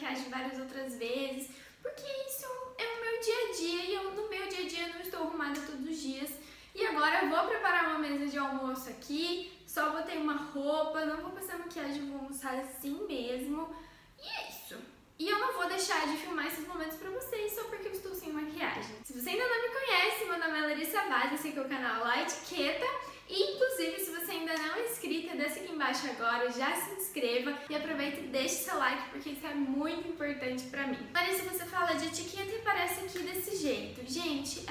maquiagem várias outras vezes, porque isso é o meu dia a dia e eu, no meu dia a dia não estou arrumada todos os dias. E agora eu vou preparar uma mesa de almoço aqui, só botei uma roupa, não vou passar maquiagem, vou almoçar assim mesmo. E é isso. E eu não vou deixar de filmar esses momentos pra vocês só porque eu estou sem maquiagem. Se você ainda não me conhece, meu nome é Larissa Vaz, esse aqui é o canal LaEtiqueta. E inclusive, se você ainda não é inscrita, desce aqui embaixo agora, já se inscreva e aproveita e deixe seu like porque isso é muito importante pra mim. Larissa, você fala de etiqueta e parece aqui desse jeito. Gente,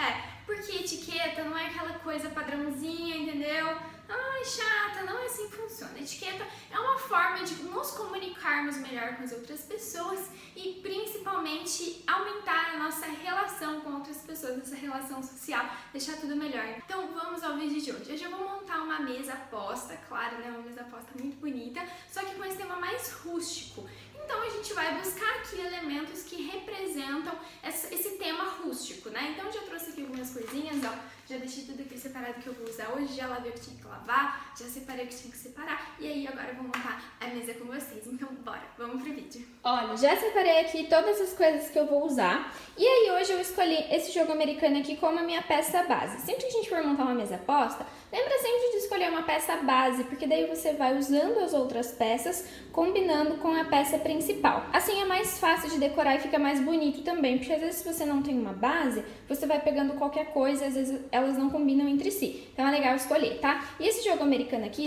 porque etiqueta não é aquela coisa padrãozinha, entendeu? Ai, chata, não é assim que funciona. Etiqueta é uma forma de nos comunicarmos melhor com as outras pessoas e principalmente aumentar a nossa relação com outras pessoas, essa relação social, deixar tudo melhor. Então vamos ao vídeo de hoje. Hoje eu vou montar uma mesa posta, claro, né? Uma mesa posta muito bonita, só que com esse tema mais rústico. Então a gente vai buscar aqui elementos que representam esse tema rústico, né? Então já trouxe aqui algumas coisinhas, ó, já deixei tudo aqui separado que eu vou usar hoje, já lavei o que tinha que lavar, já separei o que tinha que separar e aí agora eu vou montar a mesa com vocês. Então bora, vamos pro vídeo. Olha, já separei aqui todas as coisas que eu vou usar e aí hoje eu escolhi esse jogo americano aqui como a minha peça base. Sempre que a gente for montar uma mesa posta, lembra sempre de escolher uma peça base, porque daí você vai usando as outras peças, combinando com a peça principal. Assim é mais fácil de decorar e fica mais bonito também, porque às vezes se você não tem uma base, você vai pegando qualquer coisa, às vezes elas não combinam entre si. Então é legal escolher, tá? E esse jogo americano aqui,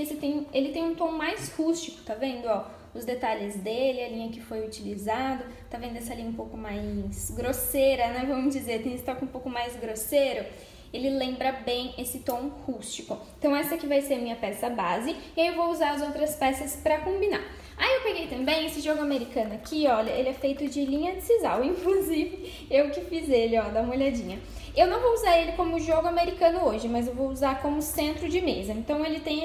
ele tem um tom mais rústico, tá vendo, ó? Os detalhes dele, a linha que foi utilizado, tá vendo essa linha um pouco mais grosseira, né? Vamos dizer, tem esse toque um pouco mais grosseiro. Ele lembra bem esse tom rústico. Então essa aqui vai ser a minha peça base e aí eu vou usar as outras peças pra combinar. Aí eu peguei também esse jogo americano aqui, olha, ele é feito de linha de sisal, inclusive eu que fiz ele, ó, dá uma olhadinha. Eu não vou usar ele como jogo americano hoje, mas eu vou usar como centro de mesa. Então ele tem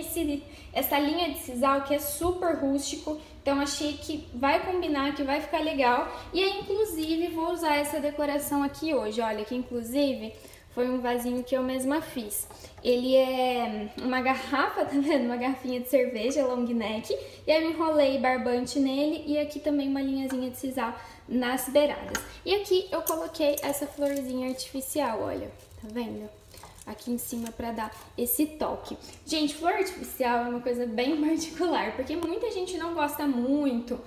essa linha de sisal que é super rústico, então achei que vai combinar, que vai ficar legal. E aí, inclusive, vou usar essa decoração aqui hoje, olha, que inclusive foi um vasinho que eu mesma fiz. Ele é uma garrafa, tá vendo? Uma garrafinha de cerveja, long neck. E aí eu enrolei barbante nele e aqui também uma linhazinha de sisal nas beiradas. E aqui eu coloquei essa florzinha artificial, olha, tá vendo? Aqui em cima pra dar esse toque. Gente, flor artificial é uma coisa bem particular, porque muita gente não gosta muito,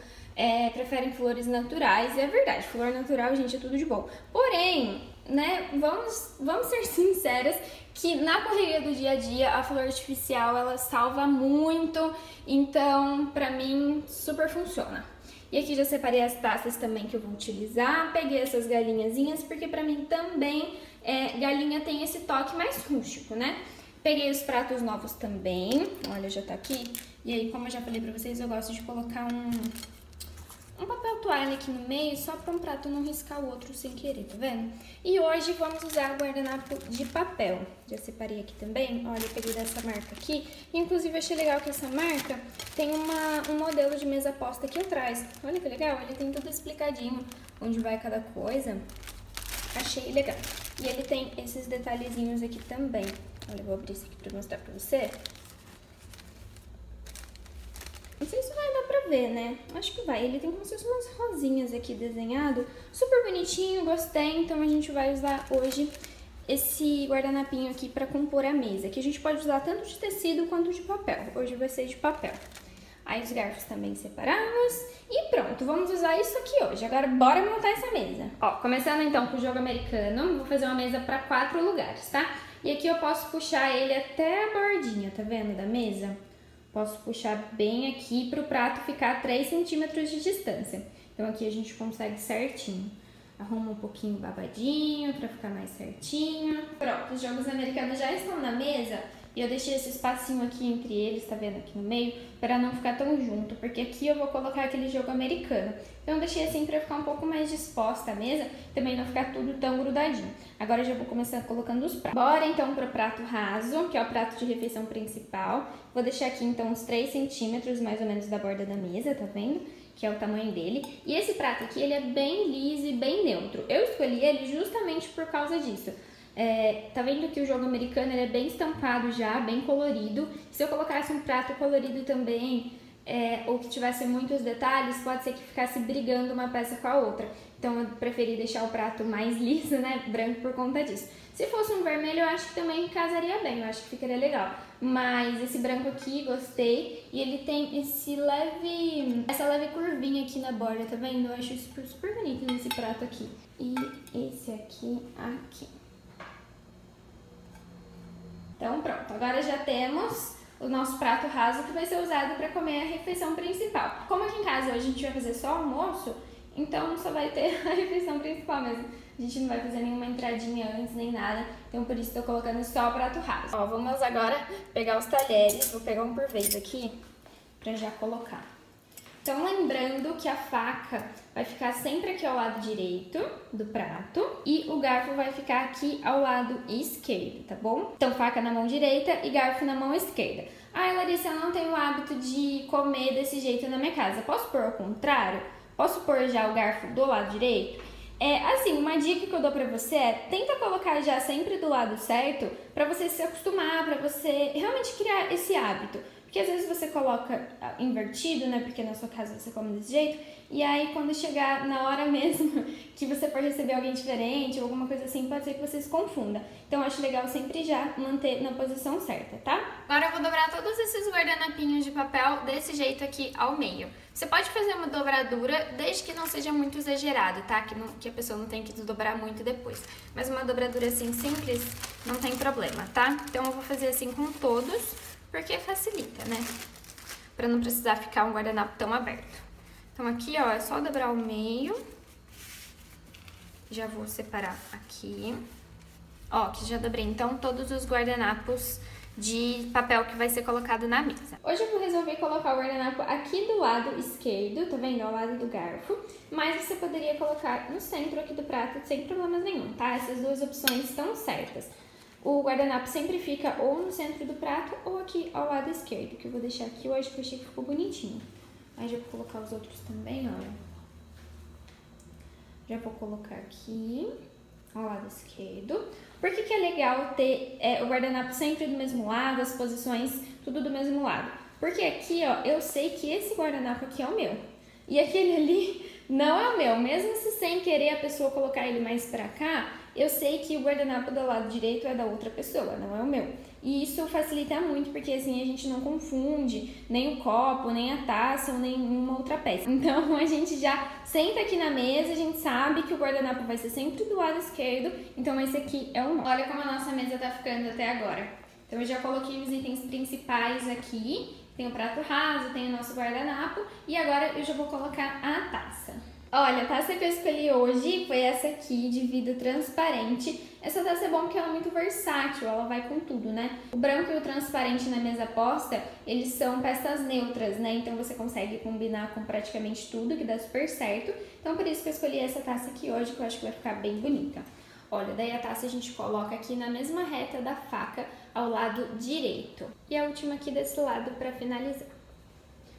preferem flores naturais, e é verdade, flor natural, gente, é tudo de bom. Porém, né, vamos ser sinceras que na correria do dia a dia a flor artificial ela salva muito, então pra mim super funciona. E aqui já separei as taças também que eu vou utilizar, peguei essas galinhazinhas porque pra mim também galinha tem esse toque mais rústico, né? Peguei os pratos novos também, olha, já tá aqui. E aí, como eu já falei pra vocês, eu gosto de colocar um papel toalha aqui no meio, só pra um prato não riscar o outro sem querer, tá vendo? E hoje vamos usar guardanapo de papel. Já separei aqui também, olha, eu peguei dessa marca aqui. Inclusive, achei legal que essa marca tem um modelo de mesa posta aqui atrás. Olha que legal, ele tem tudo explicadinho onde vai cada coisa. Achei legal. E ele tem esses detalhezinhos aqui também. Olha, eu vou abrir isso aqui pra mostrar pra você. Não sei se vai dar pra ver, né? Acho que vai. Ele tem como se fosse umas rosinhas aqui desenhado. Super bonitinho, gostei. Então a gente vai usar hoje esse guardanapinho aqui pra compor a mesa. Que a gente pode usar tanto de tecido quanto de papel. Hoje vai ser de papel. Aí os garfos também separados. E pronto, vamos usar isso aqui hoje. Agora bora montar essa mesa. Ó, começando então com o jogo americano. Vou fazer uma mesa pra 4 lugares, tá? E aqui eu posso puxar ele até a bordinha, tá vendo, da mesa? Posso puxar bem aqui para o prato ficar a 3 centímetros de distância. Então aqui a gente consegue certinho. Arruma um pouquinho babadinho para ficar mais certinho. Pronto, os jogos americanos já estão na mesa e eu deixei esse espacinho aqui entre eles, tá vendo, aqui no meio, para não ficar tão junto, porque aqui eu vou colocar aquele jogo americano. Então eu deixei assim para ficar um pouco mais disposta a mesa, também não ficar tudo tão grudadinho. Agora eu já vou começar colocando os pratos. Bora então para o prato raso, que é o prato de refeição principal. Vou deixar aqui então uns 3 centímetros mais ou menos da borda da mesa, tá vendo? Que é o tamanho dele. E esse prato aqui, ele é bem liso e bem neutro. Eu escolhi ele justamente por causa disso. Tá vendo que o jogo americano ele é bem estampado já, bem colorido. Se eu colocasse um prato colorido também, ou que tivesse muitos detalhes, pode ser que ficasse brigando uma peça com a outra. Então eu preferi deixar o prato mais liso, né, branco, por conta disso. Se fosse um vermelho, eu acho que também casaria bem, eu acho que ficaria legal. Mas esse branco aqui, gostei. E ele tem esse leve, essa leve curvinha aqui na borda, tá vendo? Eu acho super, super bonito nesse prato aqui. E esse aqui, Então pronto, agora já temos o nosso prato raso que vai ser usado para comer a refeição principal. Como aqui em casa hoje a gente vai fazer só almoço, então só vai ter a refeição principal mesmo. A gente não vai fazer nenhuma entradinha antes, nem nada. Então por isso tô colocando só o prato raso. Ó, vamos agora pegar os talheres. Vou pegar um por vez aqui pra já colocar. Então lembrando que a faca vai ficar sempre aqui ao lado direito do prato e o garfo vai ficar aqui ao lado esquerdo, tá bom? Então faca na mão direita e garfo na mão esquerda. Ai, Larissa, eu não tenho o hábito de comer desse jeito na minha casa. Posso pôr ao contrário? Posso pôr já o garfo do lado direito? Assim, uma dica que eu dou pra você é tenta colocar já sempre do lado certo pra você se acostumar, pra você realmente criar esse hábito. Porque às vezes você coloca invertido, né, porque na sua casa você come desse jeito, e aí quando chegar na hora mesmo que você for receber alguém diferente ou alguma coisa assim, pode ser que você se confunda. Então eu acho legal sempre já manter na posição certa, tá? Agora eu vou dobrar todos esses guardanapinhos de papel desse jeito aqui ao meio. Você pode fazer uma dobradura, desde que não seja muito exagerado, tá? Que a pessoa não tenha que desdobrar muito depois. Mas uma dobradura assim simples não tem problema, tá? Então eu vou fazer assim com todos, porque facilita, né? Pra não precisar ficar um guardanapo tão aberto. Então aqui, ó, é só dobrar o meio. Já vou separar aqui. Ó, que já dobrei, então, todos os guardanapos de papel que vai ser colocado na mesa. Hoje eu resolvi colocar o guardanapo aqui do lado esquerdo, tá vendo? Ao lado do garfo. Mas você poderia colocar no centro aqui do prato sem problemas nenhum, tá? Essas duas opções estão certas. O guardanapo sempre fica ou no centro do prato ou aqui ao lado esquerdo, que eu vou deixar aqui hoje, porque eu achei que ficou bonitinho. Aí já vou colocar os outros também, olha. Já vou colocar aqui ao lado esquerdo. Por que que é legal ter o guardanapo sempre do mesmo lado, as posições, tudo do mesmo lado? Porque aqui, ó, eu sei que esse guardanapo aqui é o meu. E aquele ali não é o meu. Mesmo se sem querer a pessoa colocar ele mais pra cá, eu sei que o guardanapo do lado direito é da outra pessoa, não é o meu. E isso facilita muito, porque assim a gente não confunde nem o copo, nem a taça ou nenhuma outra peça. Então a gente já senta aqui na mesa, a gente sabe que o guardanapo vai ser sempre do lado esquerdo, então esse aqui é o nosso. Olha como a nossa mesa tá ficando até agora. Então eu já coloquei os itens principais aqui, tem o prato raso, tem o nosso guardanapo e agora eu já vou colocar a taça. Olha, a taça que eu escolhi hoje foi essa aqui, de vidro transparente. Essa taça é bom porque ela é muito versátil, ela vai com tudo, né? O branco e o transparente na mesa posta, eles são peças neutras, né? Então você consegue combinar com praticamente tudo, que dá super certo. Então por isso que eu escolhi essa taça aqui hoje, que eu acho que vai ficar bem bonita. Olha, daí a taça a gente coloca aqui na mesma reta da faca, ao lado direito. E a última aqui desse lado pra finalizar.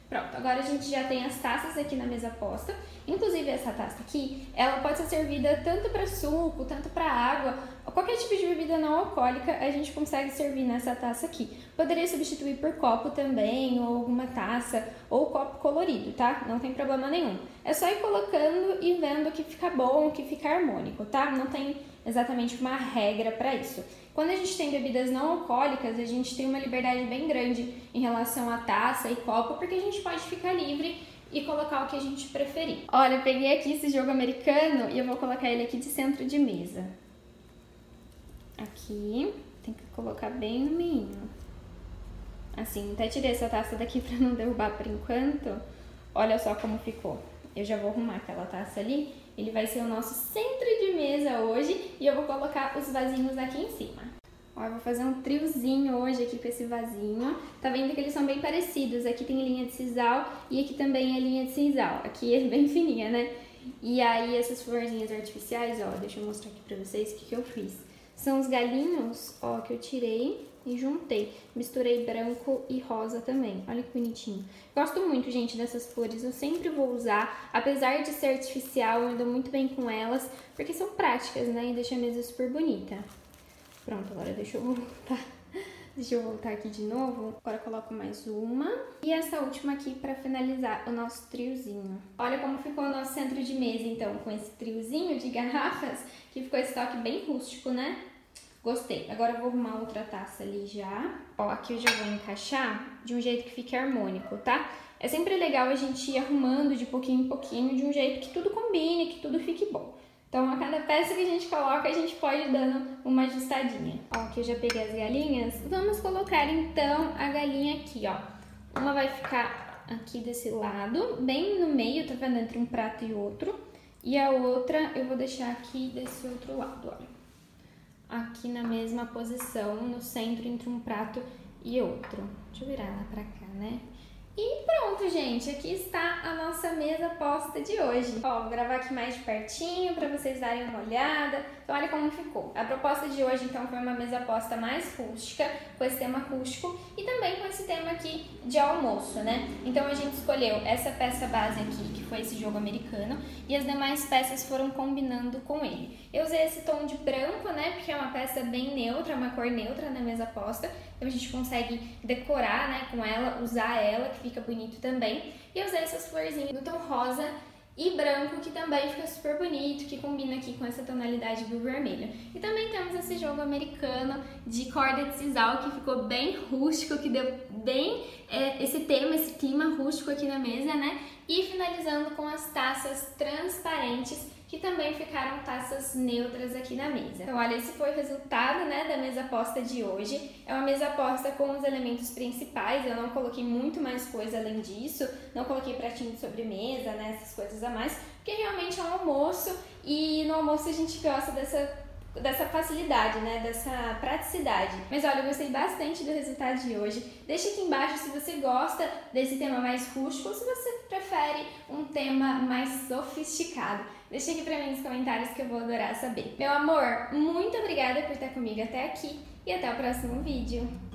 Pronto, agora a gente já tem as taças aqui na mesa posta. Inclusive essa taça aqui, ela pode ser servida tanto para suco, tanto para água, qualquer tipo de bebida não alcoólica a gente consegue servir nessa taça aqui. Poderia substituir por copo também, ou alguma taça, ou copo colorido, tá? Não tem problema nenhum. É só ir colocando e vendo que fica bom, que fica harmônico, tá? Não tem exatamente uma regra para isso. Quando a gente tem bebidas não alcoólicas, a gente tem uma liberdade bem grande em relação à taça e copo, porque a gente pode ficar livre e colocar o que a gente preferir. Olha, eu peguei aqui esse jogo americano e eu vou colocar ele aqui de centro de mesa. Aqui, tem que colocar bem no meio. Assim, até tirei essa taça daqui pra não derrubar por enquanto. Olha só como ficou. Eu já vou arrumar aquela taça ali. Ele vai ser o nosso centro de mesa hoje e eu vou colocar os vasinhos aqui em cima. Ó, eu vou fazer um triozinho hoje aqui com esse vasinho. Tá vendo que eles são bem parecidos. Aqui tem linha de sisal e aqui também é linha de sisal. Aqui é bem fininha, né? E aí essas florzinhas artificiais, ó, deixa eu mostrar aqui pra vocês o que eu fiz. São os galinhos, ó, que eu tirei e juntei. Misturei branco e rosa também. Olha que bonitinho. Gosto muito, gente, dessas flores. Eu sempre vou usar. Apesar de ser artificial, eu ando muito bem com elas, porque são práticas, né? E deixa a mesa super bonita. Pronto, agora deixa eu voltar Deixa eu voltar aqui de novo. Agora eu coloco mais uma. E essa última aqui pra finalizar o nosso triozinho. Olha como ficou o nosso centro de mesa, então, com esse triozinho de garrafas, que ficou esse toque bem rústico, né? Gostei. Agora eu vou arrumar outra taça ali já. Ó, aqui eu já vou encaixar de um jeito que fique harmônico, tá? É sempre legal a gente ir arrumando de pouquinho em pouquinho, de um jeito que tudo combine, que tudo fique bom. Então, a cada peça que a gente coloca, a gente pode ir dando uma ajustadinha. Ó, aqui eu já peguei as galinhas. Vamos colocar, então, a galinha aqui, ó. Uma vai ficar aqui desse lado, bem no meio, tá vendo? Entre um prato e outro. E a outra eu vou deixar aqui desse outro lado, olha. Aqui na mesma posição, no centro, entre um prato e outro. Deixa eu virar ela pra cá, né? E pronto, gente, aqui está a nossa mesa posta de hoje. Ó, vou gravar aqui mais de pertinho pra vocês darem uma olhada. Então, olha como ficou. A proposta de hoje, então, foi uma mesa posta mais rústica, com esse tema rústico e também com esse tema aqui de almoço, né? Então, a gente escolheu essa peça base aqui, que foi esse jogo americano, e as demais peças foram combinando com ele. Eu usei esse tom de branco, né, porque é uma peça bem neutra, uma cor neutra na mesa posta. Então, a gente consegue decorar, né, com ela, usar ela, que fica bonito também. E eu usei essas florzinhas do tom rosa e branco, que também fica super bonito, que combina aqui com essa tonalidade do vermelho. E também temos esse jogo americano de corda de sisal, que ficou bem rústico, que deu bem esse tema, esse clima rústico aqui na mesa, né? E finalizando com as taças transparentes, que também ficaram taças neutras aqui na mesa. Então, olha, esse foi o resultado, né, da mesa posta de hoje. É uma mesa posta com os elementos principais, eu não coloquei muito mais coisa além disso, não coloquei pratinho de sobremesa, né, essas coisas a mais, porque realmente é um almoço, e no almoço a gente gosta dessa facilidade, né, dessa praticidade. Mas olha, eu gostei bastante do resultado de hoje. Deixa aqui embaixo se você gosta desse tema mais rústico ou se você prefere um tema mais sofisticado. Deixa aqui pra mim nos comentários que eu vou adorar saber. Meu amor, muito obrigada por estar comigo até aqui e até o próximo vídeo.